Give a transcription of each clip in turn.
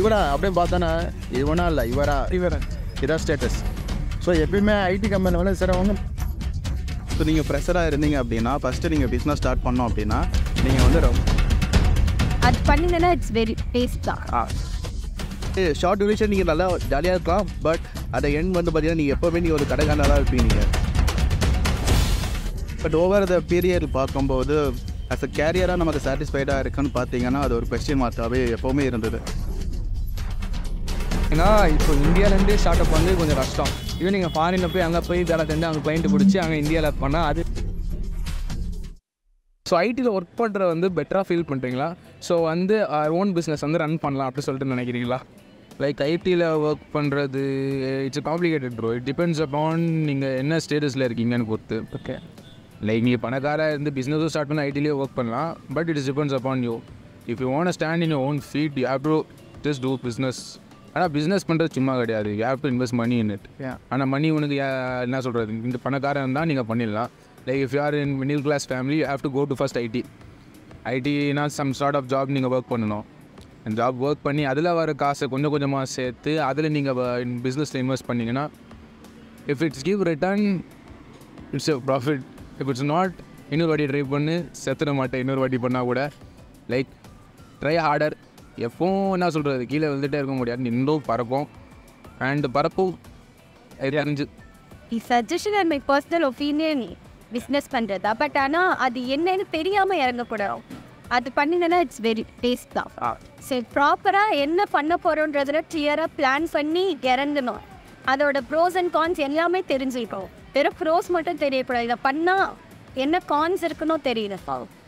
இவரா அப்படியே பார்த்தானா இவனா இல்லை இவரா இதான் ஸ்டேட்டஸ். ஸோ எப்பயுமே ஐடி கம்பெனியில் வேலை செய்கிறவங்க ஸோ நீங்கள் ஃப்ரெஷராக இருந்தீங்க அப்படின்னா ஃபஸ்ட்டு நீங்கள் பிஸ்னஸ் ஸ்டார்ட் பண்ணோம் அப்படின்னா நீங்கள் வந்து அது பண்ணிங்கன்னா இட்ஸ் வெரி பேஸ்ட் தான். ஷார்ட் டியூரேஷன் நீங்கள் நல்லா ஜாலியாக இருக்கலாம். பட் அதை எண்ட் வந்து பார்த்தீங்கன்னா நீங்கள் எப்போவுமே நீங்கள் ஒரு கடைக்காரனாக இருப்பீங்க. பட் ஓவர் த பீரியட் பார்க்கும்போது ஆஸ் அ கேரியராக நமக்கு சாட்டிஸ்ஃபைடாக இருக்குன்னு பார்த்தீங்கன்னா அது ஒரு கொஸ்டின் மார்க்காகவே எப்போவுமே இருந்தது. ஏன்னா இப்போ இந்தியாவிலேருந்து ஸ்டார்ட் அப் வந்து கொஞ்சம் கஷ்டம். இதுவே நீங்கள் ஃபாரினில் போய் அங்கே போய் வேலை செஞ்சு அங்கே கிளைண்ட் பிடிச்சி அங்கே இந்தியாவில் பண்ணால் அது. ஸோ ஐடியில் ஒர்க் பண்ணுற வந்து பெட்டராக ஃபீல் பண்ணுறீங்களா? ஸோ வந்து அவர் ஓன் பிஸ்னஸ் வந்து ரன் பண்ணலாம் அப்படின்னு சொல்லிட்டு நினைக்கிறீங்களா? லைக் ஐடியில் ஒர்க் பண்ணுறது it's complicated bro. It depends upon நீங்கள் என்ன ஸ்டேட்டஸில் இருக்கீங்கன்னு பொறுத்து. ஓகே, லைக் நீங்கள் பணக்காராக இருந்து பிஸ்னஸும் ஸ்டார்ட் பண்ணி ஐடிலேயே ஒர்க் பண்ணலாம். But it's depends upon you. If you want stand in your own feet you have to just do business. ஆனால் பிஸ்னஸ் பண்ணுறது சும்மா கிடையாது. You have to invest money in it. ஆனால் மணி உனக்கு என்ன சொல்கிறது, இந்த பணக்காரன் இருந்தால் நீங்கள் பண்ணிடலாம். Like if you are in middle class family you have to go to first ஐடினா சம் சார்ட் ஆஃப் ஜாப் நீங்கள் ஒர்க் பண்ணணும். அந்த ஜாப் ஒர்க் பண்ணி அதில் வர காசை கொஞ்சம் கொஞ்சமாக சேர்த்து அதில் நீங்கள் பிஸ்னஸில் இன்வெஸ்ட் பண்ணிங்கன்னா if it's give return it's a profit. If it's not இன்னொரு வாட்டி ட்ரை பண்ணு, செத்துட மாட்டேன். இன்னொரு வாட்டி பண்ணால் கூட லைக் ட்ரை ஹார்டர். எப்போவும் என்ன சொல்கிறது, கீழே விழுந்துகிட்டே இருக்க முடியாது. இன்னும் பறப்போம் அண்டு பறப்போம். அறிஞ்சு suggestion and my personal opinion business பண்ணுறதா. பட் ஆனால் அது என்னன்னு தெரியாமல் இறங்கக்கூடாது. அது பண்ணிங்கன்னா இட்ஸ் வெரி டேஸ்ட் தான். சரி, ப்ராப்பராக என்ன பண்ண போகிறோன்றதில் கிளியராக பிளான் பண்ணி இறங்கணும். அதோட ப்ரோஸ் அண்ட் கான்ஸ் எல்லாமே தெரிஞ்சுக்கணும். வெறும் ப்ரோஸ் மட்டும் தெரியக்கூடாது. இதை பண்ணால் என்ன கான்ஸ் இருக்குன்னு தெரியல.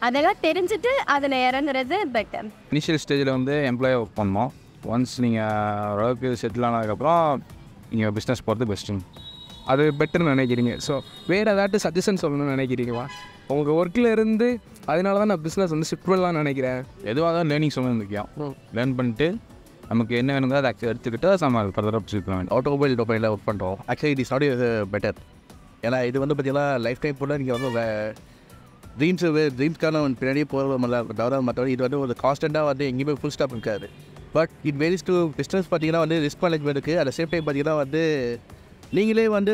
அதெல்லாம் தெரிஞ்சுட்டு அதில் இறங்குறது பெட்டர். இனிஷியல் ஸ்டேஜில் வந்து எம்ப்ளாயாக ஒர்க் பண்ணோம். ஒன்ஸ் நீங்கள் ஓரளவுக்கு செட்டில் ஆனதுக்கப்புறம் நீங்கள் பிஸ்னஸ் போகிறது பெஸ்ட்டுங்க. அது பெட்டர்னு நினைக்கிறீங்க. ஸோ வேறு ஏதாட்டும் சஜஷன் சொல்லணும்னு நினைக்கிறீங்களா? உங்கள் ஒர்க்கில் இருந்து அதனால தான் நான் பிஸ்னஸ் வந்து ஷிஃப்ட் பண்ணலாம்னு நினைக்கிறேன். எதுவாக தான் லேர்னிங் சொல்லியிருக்கேன். லேர்ன் பண்ணிட்டு நமக்கு என்ன வேணுங்களோ அதை எடுத்துக்கிட்டு நம்ம பதறப்பிச்சுக்கலாம். ஆட்டோமொபைல் டொமைனில் ஒர்க் பண்ணுறோம். ஆக்சுவலி இது சாடி பெட்டர். ஏன்னா இது வந்து பார்த்தீங்கன்னா லைஃப் டைம் போல் நீங்கள் வந்து ட்ரீம்ஸ்க்கான பின்னாடியே போகிற தவிர மற்றபடி இது வந்து ஒரு கான்ஸ்டண்ட்டாக வந்து எங்கேயுமே ஃபுல் ஸ்டாப் இருக்காது. But it varies to business. பார்த்தீங்கன்னா வந்து ரிஸ்க் மேனேஜ்மெண்ட் இருக்குது. அட் த சேம் டைம் பார்த்தீங்கன்னா வந்து நீங்களே வந்து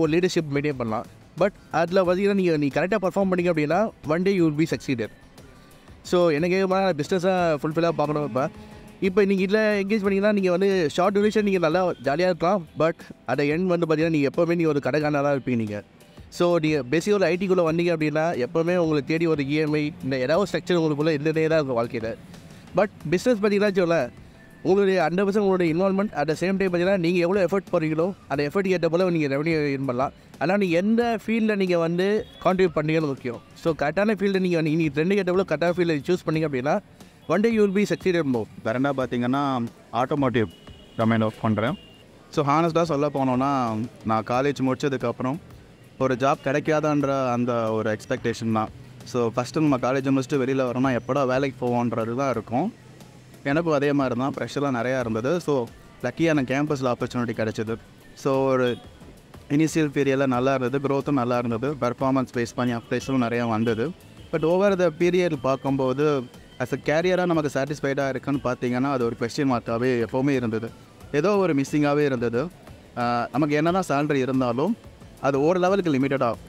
ஒரு லீடர்ஷிப் மெயின்டைன் பண்ணலாம். பட் அதில் பார்த்தீங்கன்னா நீங்கள் கரெக்டாக பர்ஃபார்ம் பண்ணிங்க அப்படின்னா one day you will be succeeded. So எனக்கு நான் பிஸ்னஸாக ஃபுல்ஃபில்லாக பார்க்கணும். இப்போ நீங்கள் இதில் எங்கேஜ் பண்ணிங்கன்னா நீங்கள் வந்து ஷார்ட் டியூரேஷன் நீங்கள் நல்லா ஜாலியாக இருக்கலாம். பட் அதை எண்ட் வந்து பார்த்தீங்கன்னா நீங்கள் எப்போவுமே நீங்கள் ஒரு கடைக்காரனாக இருப்பீங்க. நீங்கள் ஸோ நீங்கள் பேசிக் ஒரு ஐடிக்குள்ளே வந்தீங்க அப்படின்னா எப்போவுமே உங்களை தேடி ஒரு இஎம்ஐ இந்த ஏதாவது ஸ்ட்ரக்சர் உங்களுக்குள்ளே இருந்தே தான் இருக்கும் வாழ்க்கையில். பட் பிஸ்னஸ் பார்த்தீங்கன்னா சொல்ல உங்களுடைய 100% உங்களுடைய involvement. At the same time பார்த்தீங்கன்னா நீங்கள் எவ்வளோ எஃபர்ட் போடுறீங்களோ அந்த எஃபர்ட் ஏற்ற போல் நீங்கள் ரெவன்யூ இன் பண்ணலாம். ஆனால் நீங்கள் எந்த ஃபீல்டில் நீங்கள் வந்து கான்ட்ரிபியூட் பண்ணீங்கன்னு முக்கியம். ஸோ கரெக்டான ஃபீல்டு நீங்கள் வந்து நீங்கள் ட்ரெண்டு கேட்ட போல கரெக்டான ஃபீல்டில் சூஸ் பண்ணிங்க அப்படின்னா one day you will be succeeded. வேறு என்ன பார்த்தீங்கன்னா ஆட்டோமோட்டிவ் டொமைனில் ஒர்க் பண்ணுறேன். ஸோ ஹானஸ்டாக சொல்ல போனோன்னா நான் காலேஜ் முடித்ததுக்கப்புறம் ஒரு ஜாப் கிடைக்காதான்ற அந்த ஒரு எக்ஸ்பெக்டேஷன் தான். ஸோ ஃபஸ்ட்டு நம்ம காலேஜ் முடிச்சுட்டு வெளியில் வரோம்னா எப்படா வேலைக்கு போவோன்றது தான் இருக்கும். எனக்கும் அதே மாதிரி தான் ப்ரெஷர்லாம் நிறையா இருந்தது. ஸோ லக்கியாக எனக்கு கேம்பஸில் ஆப்பர்ச்சுனிட்டி கிடச்சிது. ஸோ ஒரு இனிஷியல் பீரியடில் நல்லா இருந்தது, க்ரோத்தும் நல்லா இருந்தது, பெர்ஃபார்மன்ஸ் பேஸ் பண்ணி அப்ளைஸும் நிறையா வந்தது. பட் ஓவர் த பீரியட் பார்க்கும்போது ஆஸ் அ கேரியராக நமக்கு சாட்டிஸ்ஃபைடாக இருக்குன்னு பார்த்தீங்கன்னா அது ஒரு கொஸ்டின் மார்க்காகவே எப்போவுமே இருந்தது. ஏதோ ஒரு மிஸ்ஸிங்காகவே இருந்தது. நமக்கு என்ன தான் சேலரி இருந்தாலும் அது ஒரு லெவலுக்கு லிமிட்டடாகும்.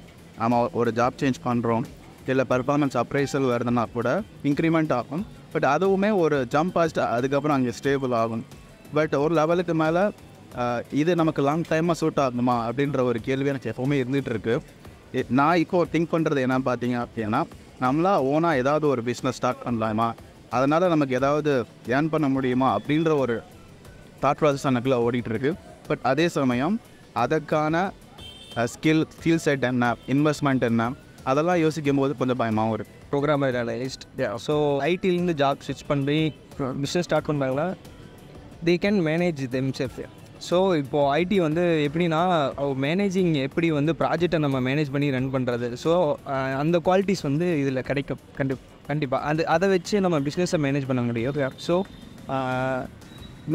ஆமாம், ஒரு ஜாப் சேஞ்ச் பண்ணுறோம் இல்லை பர்ஃபார்மன்ஸ் அப்ரைசல் வருதுன்னா கூட இன்க்ரிமெண்ட் ஆகும். பட் அதுவுமே ஒரு ஜம்ப் ஆச்சு, அதுக்கப்புறம் அங்கே ஸ்டேபிள் ஆகும். பட் ஒரு லெவலுக்கு மேலே இது நமக்கு லாங் டைமாக சூட் ஆகுமா அப்படின்ற ஒரு கேள்வி எனக்கு எப்போவுமே இருந்துகிட்ருக்கு. நான் இப்போ திங்க் பண்ணுறது என்ன பார்த்தீங்க அப்படின்னா நம்மளா ஓனாக ஏதாவது ஒரு பிஸ்னஸ் ஸ்டார்ட் பண்ணலாமா, அதனால் நமக்கு ஏதாவது ஏர்ன் பண்ண முடியுமா அப்படின்ற ஒரு தாட் ப்ராசஸ் எனக்குள்ளே ஓடிட்டுருக்கு. பட் அதே சமயம் அதற்கான ஸ்கில் செட் என்ன, இன்வெஸ்ட்மெண்ட் என்ன, அதெல்லாம் யோசிக்கும் போது கொஞ்சம் பயமாகவும் இருக்குது. Programmer analyst. ஸோ ஐடிலேருந்து ஜாப் ஸ்விட்ச் பண்ணி பிஸ்னஸ் ஸ்டார்ட் பண்ணுறாங்கன்னா they can manage them self. So இப்போது ஐடி வந்து எப்படின்னா மேனேஜிங் எப்படி வந்து ப்ராஜெக்டை நம்ம மேனேஜ் பண்ணி ரன் பண்ணுறது. ஸோ அந்த குவாலிட்டிஸ் வந்து இதில் கிடைக்கும். கண்டிப்பாக அந்த அதை வச்சு நம்ம பிஸ்னஸை மேனேஜ் பண்ண முடியும். ஸோ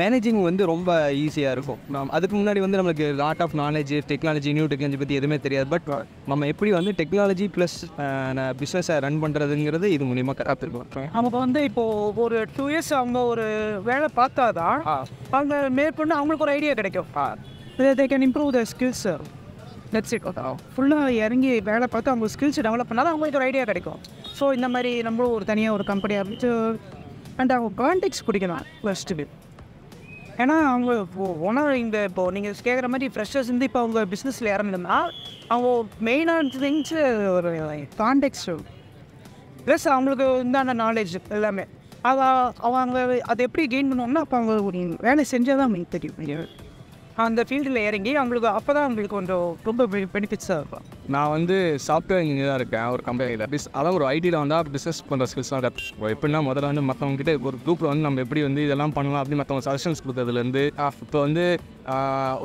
managing வந்து ரொம்ப ஈஸியா இருக்கும். அதுக்கு முன்னாடி வந்து நமக்கு lot of knowledge, technology, new technology பத்தி எதுமே தெரியாது. பட் நம்ம எப்படி வந்து technology plus business ரன் பண்றதுங்கிறது இது மூலமா கத்துக்கிட்டோம். நமக்கு வந்து இப்போ ஒரு 2 years அவங்க ஒரு வேளை பார்த்தாதான் அவங்க மேற்பண்ண அவங்களுக்கு ஒரு ஐடியா கிடைக்கும். They can improve their skills. That's it. ஃபுல்லா இறங்கி வேளை பார்த்து அவங்க ஸ்கில்ஸ் டெவலப் பண்ணாதான் அவங்களுக்கு ஒரு ஐடியா கிடைக்கும். ஸோ இந்த மாதிரி நம்மளும் ஒரு தனியாக ஒரு கம்பெனி ஆரம்பிச்சு அண்ட் அவங்க கான்டெக்ட்ஸ் பிடிக்கணும் ஃபர்ஸ்ட். ஏன்னா அவங்க ஓனர் இந்த இப்போது நீங்கள் கேட்குற மாதிரி ஃப்ரெஷர்ஸ் வந்து இப்போ அவங்க பிஸ்னஸில் இறங்குனா அவங்க மெயினாக திங்ஸு ஒரு கான்டெக்ட்ஸ் ப்ளஸ் அவங்களுக்கு உண்டான நாலேஜ் எல்லாமே அதை அவங்க அதை எப்படி கெயின் பண்ணுவாங்கன்னா அப்போ அவங்க ஒரு வேலை செஞ்சால் தான் அவங்களுக்கு தெரியும். அந்த ஃபீல்டில் இறங்கி அவங்களுக்கு அப்போ தான் அவங்களுக்கு கொஞ்சம் ரொம்ப பெனிஃபிட்ஸாக இருக்கும். நான் வந்து சாஃப்ட்வேர் இன்ஜினியர் தான் இருக்கேன் ஒரு கம்பெனியில். அதான் ஒரு ஐடியில் வந்தால் பிஸ்னஸ் பண்ணுற ஸ்கில்ஸ் தான் டெவலப். எப்படின்னா முதல்ல வந்து மற்றவங்ககிட்ட ஒரு குரூப்பில் வந்து நம்ம எப்படி வந்து இதெல்லாம் பண்ணலாம் அப்படின்னு மற்றவங்க சஜஷன்ஸ் கொடுத்ததுலேருந்து இப்போ வந்து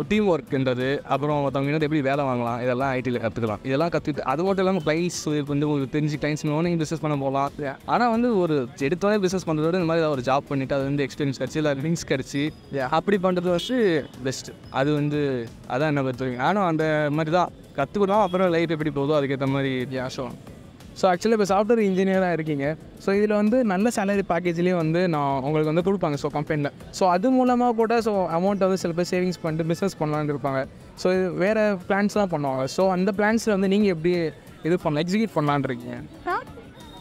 டீம் ஒர்க்குன்றது அப்புறம் மற்றவங்க எப்படி வேலை வாங்கலாம் இதெல்லாம் ஐடியில் கற்றுக்கலாம். இதெல்லாம் கற்றுக்கிட்டு அது மட்டும் இல்லாமல் கிளைண்ட்ஸ் வந்து ஒரு தெரிஞ்சு கிளைண்ட்ஸ் மூலமாக பிஸ்னஸ் பண்ண போகலாம். ஆனால் வந்து ஒரு எடுத்தோடனே பிஸ்னஸ் பண்ணுறதோட இந்த மாதிரி ஒரு ஜாப் பண்ணிவிட்டு அது வந்து எக்ஸ்பீரியன்ஸ் கிடச்சி இல்லை லிங்க்ஸ் கிடச்சி அப்படி பண்ணுறது வந்து பெஸ்ட்டு. அது வந்து அதான் என்ன பொறுத்த வரைக்கும். ஆனால் அந்த மாதிரி தான் கற்றுக்கணும். அப்புறம் லைஃப் எப்படி போதும் அதுக்கேற்ற மாதிரி ஆசோம். ஸோ ஆக்சுவலாக இப்போ சாஃப்ட்வேர் இன்ஜினியராக இருக்கீங்க. ஸோ இதில் வந்து நல்ல சேலரி பேக்கேஜ்லேயும் வந்து நான் உங்களுக்கு வந்து கொடுப்பாங்க. ஸோ கம்பெனியில் ஸோ அது மூலமாக கூட ஸோ அமௌண்ட் வந்து சில பேர் சேவிங்ஸ் பண்ணிட்டு பிஸ்னஸ் பண்ணலான்னு இருப்பாங்க. ஸோ இது வேறு பிளான்ஸ்லாம் பண்ணுவாங்க. ஸோ அந்த பிளான்ஸில் வந்து நீங்கள் எப்படி இது பண்ணலாம் எக்ஸிக்யூட் பண்ணலான் இருக்கீங்க?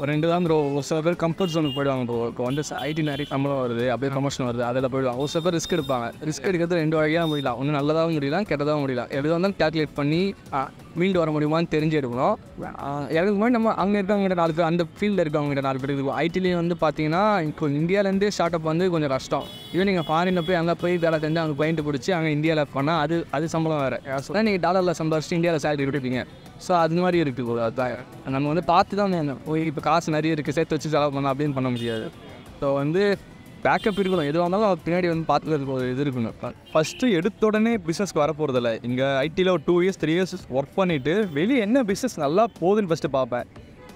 ஒரு ரெண்டு தான் ப்ரோ. ஒரு சில பேர் கம்ஃபர்ட் ஜோனுக்கு போயிடுவாங்க ப்ரோ. இப்போ வந்து ஐடி நிறைய சம்பளம் வருது அப்படியே ப்ரமோஷன் வருது அதில் போயிடுவாங்க. ஒரு சில பேர் ரிஸ்க் எடுப்பாங்க. ரிஸ்க் எடுக்கிறது ரெண்டு வகையாக முடியலாம். ஒன்று நல்லதாகவும் முடியலாம் கெட்டதாகவும் முடியலாம். எப்படி வந்தாலும் கேல்குலேட் பண்ணி மீண்டு வர முடியுமான்னு தெரிஞ்சு எடுக்கணும். எனக்கு முன்னாடி நம்ம அங்கே இருக்கவங்ககிட்ட நாலு பேர் அந்த ஃபீல்டில் இருக்கவங்ககிட்ட நாலு பேர் இருக்கும். ஐடிலேயும் வந்து பார்த்தீங்கன்னா இப்போ இந்தியாவிலேருந்தே ஸ்டார்ட் அப் வந்து கொஞ்சம் கஷ்டம். இதுவே நீங்கள் ஃபாரினில் போய் அங்கே போய் வேலை தெரிஞ்சு அங்கே கிளைண்ட் பிடிச்சி அங்கே இந்தியாவில் பண்ணால் அது அது சம்பளம் வேறு. ஏன்னா நீங்கள் டாலரில் சம்பாதிச்சு இந்தியாவில் சேலரி விட்டுருப்பீங்க. ஸோ அது மாதிரி இருக்குது. அதுதான் நம்ம வந்து பார்த்து தான் வேணும். இப்போ காசு நிறைய இருக்குது சேர்த்து வச்சு செலவு பண்ணலாம் அப்படின்னு பண்ண முடியாது. ஸோ வந்து பேக்கப் இருக்கணும். எதுவாக இருந்தாலும் அது பின்னாடி வந்து பார்த்துக்கிறதுக்கு ஒரு இது இருக்குங்க. ஃபஸ்ட்டு எடுத்த உடனே பிஸ்னஸ்க்கு வர போகிறதில்ல. இங்கே ஐடியில் ஒரு 2 years 3 years ஒர்க் பண்ணிவிட்டு வெளியே என்ன பிஸ்னஸ் நல்லா போகுதுன்னு ஃபஸ்ட்டு பார்ப்பேன்.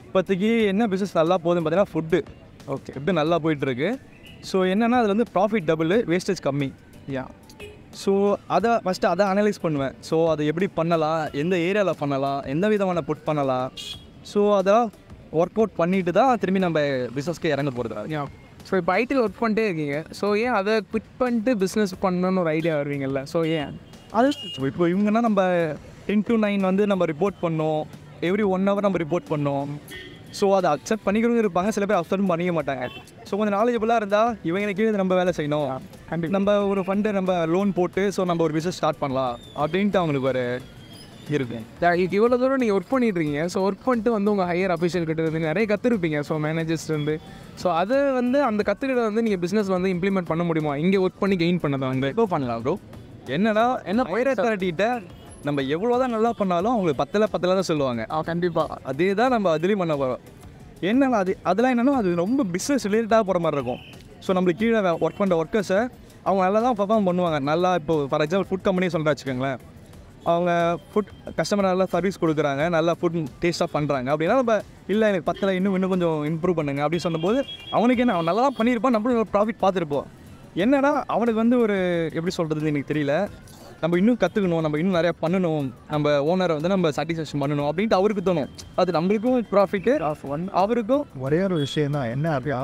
இப்போதைக்கு என்ன பிஸ்னஸ் நல்லா போகுதுன்னு பார்த்தீங்கன்னா ஃபுட்டு ஓகே எப்படி நல்லா போயிட்டுருக்கு. ஸோ என்னென்னா அதில் வந்து ப்ராஃபிட் டபுள் வேஸ்டேஜ் கம்மி. ஸோ அதை ஃபஸ்ட்டு அதை அனலைஸ் பண்ணுவேன். ஸோ அதை எப்படி பண்ணலாம், எந்த ஏரியாவில் பண்ணலாம், எந்த விதமான புட் பண்ணலாம். ஸோ அதை ஒர்க் அவுட் பண்ணிவிட்டு தான் திரும்பி நம்ம பிஸ்னஸ்க்கு இறங்க போகிறது. ஸோ இப்போ ஐடியில் ஒர்க் பண்ணிட்டே இருக்கீங்க. ஸோ ஏன் அதை குவிட் பண்ணிட்டு பிஸ்னஸ் பண்ணணும்னு ஒரு ஐடியா வருவீங்கள்ல? ஸோ ஏன் அது இப்போ இவங்கன்னா நம்ம 10 to 9 வந்து நம்ம ரிப்போர்ட் பண்ணோம். every 1 hour நம்ம ரிப்போர்ட் பண்ணோம். ஸோ அதை அக்செப்ட் பண்ணிக்கிறவங்க இருப்பாங்க, சில பேர் அக்செப்ட் பண்ணிக்க மாட்டாங்க. ஸோ கொஞ்சம் நாலேஜபுளாக இருந்தால் இவங்களுக்கே நம்ம வேலை செய்யணும், நம்ம ஒரு ஃபண்டு நம்ம லோன் போட்டு ஸோ நம்ம ஒரு பிஸ்னஸ் ஸ்டார்ட் பண்ணலாம் அப்படின்ட்டு அவங்களுக்கு ஒரு இருக்கேன். இது இவ்வளோ தூரம் நீங்கள் ஒர்க் பண்ணிட்டுருக்கீங்க. ஸோ ஒர்க் பண்ணிட்டு வந்து உங்கள் ஹையர் அஃபிஷியல் கிட்ட இருந்து நிறைய கற்றுருப்பீங்க. ஸோ மேனேஜர்ஸ்லேருந்து ஸோ அதை வந்து அந்த கற்றுக்கிட்ட வந்து நீங்கள் பிஸ்னஸ் வந்து இம்ப்ளிமெண்ட் பண்ண முடியுமா? இங்கே ஒர்க் பண்ணி கெயின் பண்ணதான் இப்போ பண்ணலாம் ப்ரோ. என்ன ஹையர் அத்தாரிட்டிகிட்ட நம்ம எவ்வளோ தான் நல்லா பண்ணாலும் அவங்களுக்கு பத்தலை தான் சொல்லுவாங்க. கண்டிப்பாக அதே தான் நம்ம அதுலேயும் பண்ண போகிறோம். என்னன்னா அது அதெல்லாம் என்னென்னா அது ரொம்ப பிஸ்னஸ் ரிலேட்டடாக போகிற மாதிரி இருக்கும். ஸோ நம்மளுக்கு கீழே ஒர்க் பண்ணுற ஒர்க்கர்ஸை அவங்க நல்லா தான் பர்ஃபார்ம் பண்ணுவாங்க. நல்லா இப்போ ஃபார் எக்ஸாம்பிள் ஃபுட் கம்பெனியே சொல்கிறா வச்சுக்கோங்களேன். அவங்க ஃபுட் கஸ்டமர் நல்லா சர்வீஸ் கொடுக்குறாங்க, நல்லா ஃபுட் டேஸ்ட்டாக பண்ணுறாங்க அப்படின்னா நம்ம இல்லை எனக்கு பத்தில் இன்னும் கொஞ்சம் இம்ப்ரூவ் பண்ணுங்கள் அப்படின்னு சொன்னபோது அவனுக்கு என்ன அவன் நல்லா தான் பண்ணியிருப்பான், நம்மளும் ப்ராஃபிட் பார்த்துருப்போம். என்னன்னா அவனுக்கு வந்து ஒரு எப்படி சொல்கிறது எனக்கு தெரியல, நம்ம இன்னும் கற்றுக்கணும், நம்ம இன்னும் நிறையா பண்ணணும், நம்ம ஓனரை வந்து நம்ம சாட்டிஸ்ஃபேக்ஷன் பண்ணணும் அப்படின்ட்டு அவருக்கு தோணும். அது நம்மளுக்கும் ப்ராஃபிட்டு அவருக்கும் ஒரே ஒரு விஷயம் தான். என்ன அப்படின்னா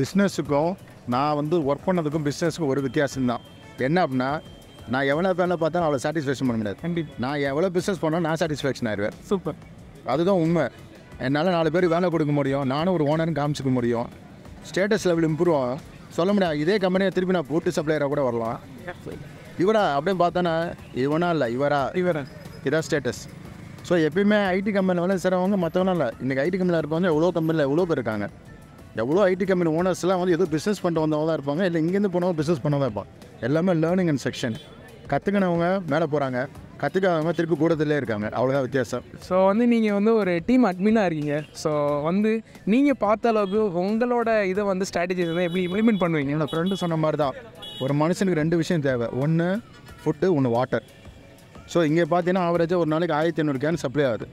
பிஸ்னஸுக்கும் நான் வந்து ஒர்க் பண்ணதுக்கும் பிஸ்னஸுக்கும் ஒரு வித்தியாசம் தான். என்ன அப்படின்னா நான் எவ்வளோ வேலை பார்த்தா அவ்வளோ சாட்டிஸ்ஃபேக்ஷன் பண்ண முடியாது. கண்டிப்பாக நான் எவ்வளோ பிஸ்னஸ் பண்ணோம் நான் சாட்டிஸ்ஃபேக்ஷன் ஆகிடுவேன். சூப்பர். அதுதான் உண்மை. என்னால் 4 பேர் வேலை கொடுக்க முடியும், நானும் ஒரு ஓனர்னு காமிச்சிக்க முடியும், ஸ்டேட்டஸ் லெவல் இம்ப்ரூவ் ஆகும் சொல்ல முடியாது. இதே கம்பெனியை திருப்பி நான் போட்டு சப்ளையராக கூட வரலாம். இவரா அப்படின்னு பார்த்தோன்னா இவனா இல்லை இவரா இதான் ஸ்டேட்டஸ். ஸோ எப்பயுமே ஐடி கம்பெனியில் வேலை செய்கிறவங்க மற்றவனா இல்லை. இன்றைக்கி ஐடி கம்பெனியில் இருக்கவங்க எவ்வளோ கம்பெனியில் எவ்வளோ பேர் இருக்காங்க. எவ்வளோ ஐடி கம்பெனி ஓனர்ஸ்லாம் வந்து எதுவும் பிஸ்னஸ் பண்ணிட்டு வந்தவங்க தான் இருப்பாங்க, இல்லை இங்கேருந்து போனவங்க பிஸ்னஸ் பண்ணதான் இருப்பாங்க. எல்லாமே லேர்னிங் அண்ட் செக்ஷன். கற்றுக்கினவங்க மேலே போகிறாங்க, கற்றுக்காதவங்க திருப்பி கூடத்துலேயே இருக்காங்க. அவ்வளோதான் வித்தியாசம். ஸோ வந்து நீங்கள் வந்து ஒரு டீம் அட்மினாக இருக்கீங்க. ஸோ வந்து நீங்கள் பார்த்த அளவுக்கு உங்களோட இதை வந்து ஸ்ட்ராட்டஜி தான் எப்படி இம்ப்ளிமெண்ட் பண்ணுவீங்க? என்னோடய ஃப்ரெண்டு சொன்ன மாதிரி தான் ஒரு மனுஷனுக்கு 2 விஷயம் தேவை, ஒன்று ஃபுட்டு, ஒன்று வாட்டர். ஸோ இங்கே பார்த்தீங்கன்னா ஆவரேஜாக ஒரு நாளைக்கு 1500 கேன் சப்ளை ஆகுது.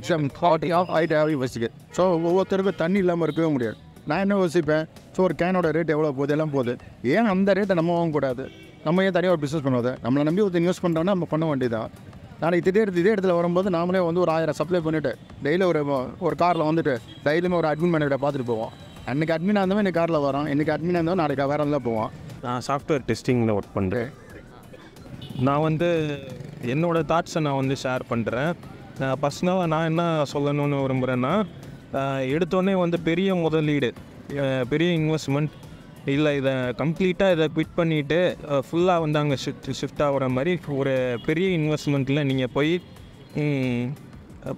எக்ஸாம் 40 ஆஃப் ஆகிட்டு யோசிக்க. ஸோ ஒவ்வொருத்தருக்கும் தண்ணி இல்லாமல் இருக்கவே முடியாது. I know Zipa, so Canada rate develop with Elampo. Young and the rate and among good other. Namaya business brother. Namanamu, the news Pandana, Ponavanda. Now it did the Loramba, Namle, Ondu, I supply bonnet, Dailo or Carla on the day, Dailum or Admin Manager Padriboa. And the Gadmin and the Carla, and the Gadmin and the Naraka and the Boa. Software testing note Pande. Now on the Yenoda thoughts and on the sharp under Pasna and Anna Solano Rumbrana. எடுத்தோனே வந்து பெரிய முதலீடு பெரிய investment இல்ல இத கம்ப்ளீட்டா இத quit பண்ணிட்டு ஃபுல்லா வந்தாங்க ஷிஃப்ட் ஆவற மாதிரி ஒரு பெரிய இன்வெஸ்ட்மென்ட்ல நீங்க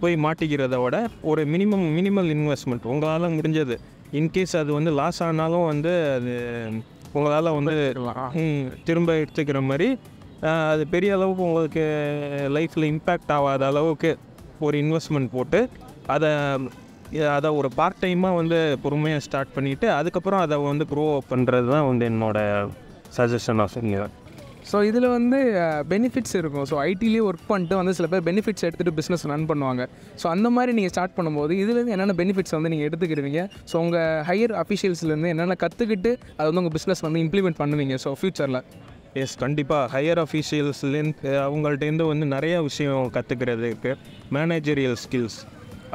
போய் மாட்டிக்கிறத விட ஒரு மினிமல் இன்வெஸ்ட்மென்ட் உங்களால முடிஞ்சது இன் கேஸ் அது வந்து லாஸ் ஆனாலும் வந்து அது உங்களால வந்து திரும்ப எடுத்துக்கிற மாதிரி அது பெரிய அளவுக்கு உங்களுக்கு லைஃப்ல இம்பாக்ட் ஆகாத அளவுக்கு ஒரு இன்வெஸ்ட்மென்ட் போட்டு அத அத ஒரு பார்ட் டைமா வந்து பொறுமையா ஸ்டார்ட் பண்ணிட்டு அதுக்கு அப்புறம் அத வந்து க்ரோ பண்றது தான் வந்து என்னோட சஜஷன் ஆஃப் இங்க. சோ இதுல வந்து பெனிஃபிட்ஸ் இருக்கும். சோ ஐடிலயே வர்க் பண்ணிட்டு வந்து சில பேர் பெனிஃபிட்ஸ் எடுத்துட்டு பிசினஸ் ரன் பண்ணுவாங்க. சோ அந்த மாதிரி நீங்க ஸ்டார்ட் பண்ணும்போது இதுல இருந்து என்னென்ன பெனிஃபிட்ஸ் வந்து நீங்க எடுத்துக்கிடுவீங்க. சோ உங்க ஹையர் ஆபீஷியல்ஸ்ல இருந்து என்னென்ன கத்துக்கிட்டு அது வந்து உங்க பிசினஸ் வந்து இம்ப்ளிமென்ட் பண்ணுவீங்க. சோ ஃபியூச்சர்ல எஸ் கண்டிப்பாக ஹையர் ஆஃபீஷியல்ஸ்லேருந்து அவங்கள்ட்டேருந்து வந்து நிறைய விஷயம் கற்றுக்கிறது இருக்குது. மேனேஜரியல் ஸ்கில்ஸ்,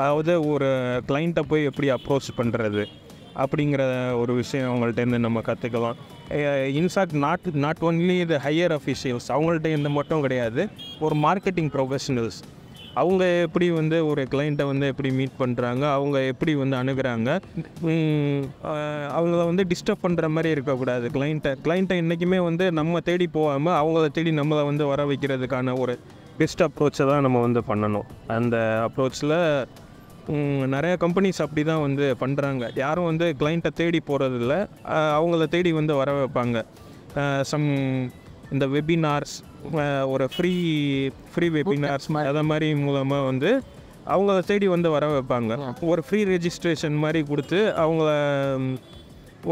அதாவது ஒரு கிளைண்ட்டை போய் எப்படி அப்ரோச் பண்ணுறது அப்படிங்கிற ஒரு விஷயம் அவங்கள்ட்டேருந்து நம்ம கற்றுக்கலாம். இன்ஃபேக்ட் நாட் ஒன்லி இது ஹையர் அஃபீஷியல்ஸ் அவங்கள்ட்டேருந்து மட்டும் கிடையாது, ஒரு மார்க்கெட்டிங் ப்ரொஃபஷனல்ஸ் அவங்க எப்படி வந்து ஒரு கிளைண்ட்டை வந்து எப்படி மீட் பண்ணுறாங்க, அவங்க எப்படி வந்து அணுகிறாங்க, அவங்கள வந்து டிஸ்டர்ப் பண்ணுற மாதிரி இருக்கக்கூடாது. கிளைண்ட்டை என்றைக்குமே வந்து நம்ம தேடி போகாமல் அவங்கள தேடி நம்மளை வந்து வர வைக்கிறதுக்கான ஒரு பெஸ்ட் அப்ரோச்சை தான் நம்ம வந்து பண்ணணும். அந்த அப்ரோச்சில் நிறையா கம்பெனிஸ் அப்படி தான் வந்து பண்ணுறாங்க. யாரும் வந்து கிளைண்ட்டை தேடி போகிறதில்ல, அவங்கள தேடி வந்து வர வைப்பாங்க. சம் இந்த வெபினார்ஸ், ஒரு ஃப்ரீ வெபினார்ஸ் அதை மாதிரி மூலமாக வந்து அவங்கள தேடி வந்து வர வைப்பாங்க. ஒரு ஃப்ரீ ரெஜிஸ்ட்ரேஷன் மாதிரி கொடுத்து அவங்கள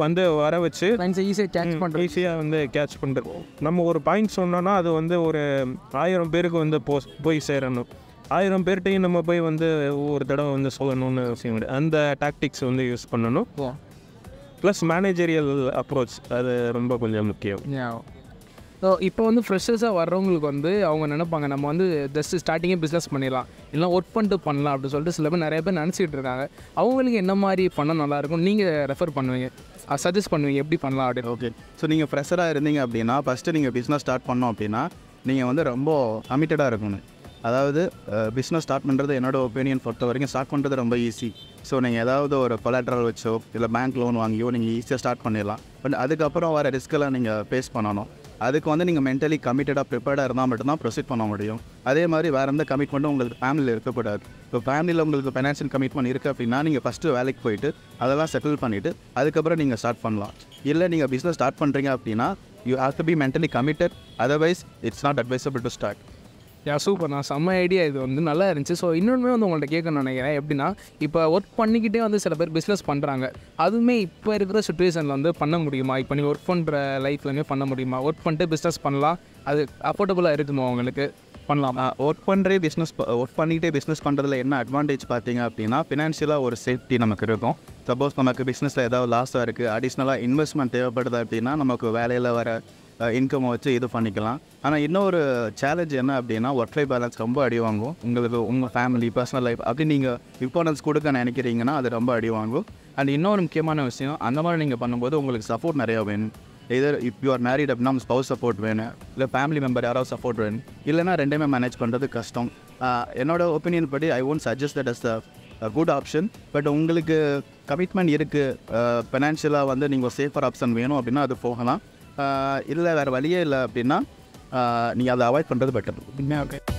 வந்து வர வச்சு ஈஸியாக வந்து கேட்ச் பண்ணுறோம். நம்ம ஒரு பாயிண்ட் சொன்னோன்னா அது வந்து ஒரு 1000 பேருக்கு வந்து போய் சேரணும். 1000 பேர்கிட்டையும் நம்ம போய் வந்து ஒரு தடவை வந்து சொல்லணும்னு அவசியம் கிடையாது. அந்த டாக்டிக்ஸ் வந்து யூஸ் பண்ணணும். ப்ளஸ் மேனேஜரியல் அப்ரோச் அது ரொம்ப கொஞ்சம் முக்கியம். ஸோ இப்போ வந்து ஃப்ரெஷர்ஸாக வர்றவங்களுக்கு வந்து அவங்க நினைப்பாங்க நம்ம வந்து ஜஸ்ட் ஸ்டார்டிங்கே பிஸ்னஸ் பண்ணிடலாம், இல்லைனா ஒர்க் பண்ணிட்டு பண்ணலாம் அப்படின்னு சொல்லிட்டு சில பேர் நிறைய பேர் நினச்சிட்டு இருக்காங்க. அவங்களுக்கு என்ன மாதிரி பண்ணால் நல்லாயிருக்கும் நீங்கள் ரெஃபர் பண்ணுவீங்க, சஜஸ்ட் பண்ணுவீங்க எப்படி பண்ணலாம் அப்படின்னு? ஓகே, ஸோ நீங்கள் ஃப்ரெஷராக இருந்தீங்க அப்படின்னா ஃபஸ்ட்டு நீங்கள் பிஸ்னஸ் ஸ்டார்ட் பண்ணோம் அப்படின்னா நீங்கள் வந்து ரொம்ப கமிட்டடாக இருக்கணும். அதாவது பிஸ்னஸ் ஸ்டார்ட் பண்ணுறது என்னோடய ஒப்பீனியன் பொறுத்த வரைக்கும் ஸ்டார்ட் பண்ணுறது ரொம்ப ஈஸி. ஸோ நீங்கள் ஏதாவது ஒரு கொலாட்ரல் வச்சோ இல்லை பேங்க் லோன் வாங்கியோ நீங்கள் ஈஸியாக ஸ்டார்ட் பண்ணிடலாம். பட் அதுக்கப்புறம் வர ரிஸ்க்கெல்லாம் நீங்கள் ஃபேஸ் பண்ணணும். அதுக்கு வந்து நீங்கள் மென்டலி கமிட்டடாக ப்ரிப்பேர்டாக இருந்தால் மட்டும்தான் ப்ரொசீட் பண்ண முடியும். அதே மாதிரி வேறு எந்த கமிட்மெண்ட்டும் உங்களுக்கு ஃபேமிலியில் இருக்கக்கூடாது. இப்போ ஃபேமிலியில் உங்களுக்கு ஃபைனான்ஷியல் கமிட்மெண்ட் இருக்குது அப்படின்னா நீங்கள் ஃபஸ்ட்டு வேலைக்கு போயிட்டு அதெல்லாம் செட்டில் பண்ணிவிட்டு அதுக்கப்புறம் நீங்கள் ஸ்டார்ட் பண்ணலாம். இல்லை நீங்கள் பிஸ்னஸ் ஸ்டார்ட் பண்ணுறீங்க அப்படின்னா you have to be mentally committed, otherwise it's not advisable to start. Super, நான் செம்ம ஐடியா, இது வந்து நல்லா இருந்துச்சு. ஸோ இன்னொன்றுமே வந்து உங்கள்கிட்ட கேட்கணும்னு நினைக்கிறேன். எப்படின்னா இப்போ ஒர்க் பண்ணிக்கிட்டே வந்து சில பேர் பிஸ்னஸ் பண்ணுறாங்க, அதுவுமே இப்போ இருக்கிற சுச்சுவேஷனில் வந்து பண்ண முடியுமா? இப்போ நீங்கள் ஒர்க் பண்ணுற லைஃப்லேயுமே பண்ண முடியுமா? ஒர்க் பண்ணிட்டு பிஸ்னஸ் பண்ணலாம், அது அஃபோர்டபுளாக இருக்குமா உங்களுக்கு? பண்ணலாமா? ஒர்க் பண்ணிக்கிட்டே பிஸ்னஸ் பண்ணுறதுல என்ன அட்வான்டேஜ் பார்த்தீங்க அப்படின்னா ஃபினான்ஷியலாக ஒரு சேஃப்டி நமக்கு இருக்கும். சப்போஸ் நமக்கு பிஸ்னஸில் ஏதாவது லாஸாக இருக்குது, அடிஷ்னலாக இன்வெஸ்ட்மெண்ட் தேவைப்படுது அப்படின்னா நமக்கு வேலையில் வர இன்கம்மை வச்சு இது பண்ணிக்கலாம். ஆனால் இன்னொரு சேலஞ்ச் என்ன அப்படின்னா ஒர்க் லைஃப் பேலன்ஸ் ரொம்ப அடி வாங்கும். உங்களுக்கு உங்கள் ஃபேமிலி, பர்சனல் லைஃப் அப்படி நீங்கள் இம்பார்ட்டன்ஸ் கொடுக்க நினைக்கிறீங்கன்னா அது ரொம்ப அடி வாங்கும். அண்ட் இன்னொரு முக்கியமான விஷயம், அந்த மாதிரி நீங்கள் பண்ணும்போது உங்களுக்கு சப்போர்ட் நிறையா வேணும். எதர் இப் யூஆர் மேரிட் அப்படின்னா நம்ம ஸ்பவுஸ் சப்போர்ட் வேணும், இல்லை ஃபேமிலி மெம்பர் யாராவது சப்போர்ட் வேணும். இல்லைனா ரெண்டுமே மேனேஜ் பண்ணுறது கஷ்டம். என்னோடய ஒப்பீனியன் படி I won't suggest that as a good option. But உங்களுக்கு கமிட்மெண்ட் இருக்குது, ஃபினான்ஷியலாக வந்து நீங்கள் சேஃபர் ஆப்ஷன் வேணும் அப்படின்னா அது போகலாம். இல்லை வேறு வழியே இல்லை அப்படின்னா நீங்கள் அதை அவாய்ட் பண்ணுறது பெட்டர். ஓகே.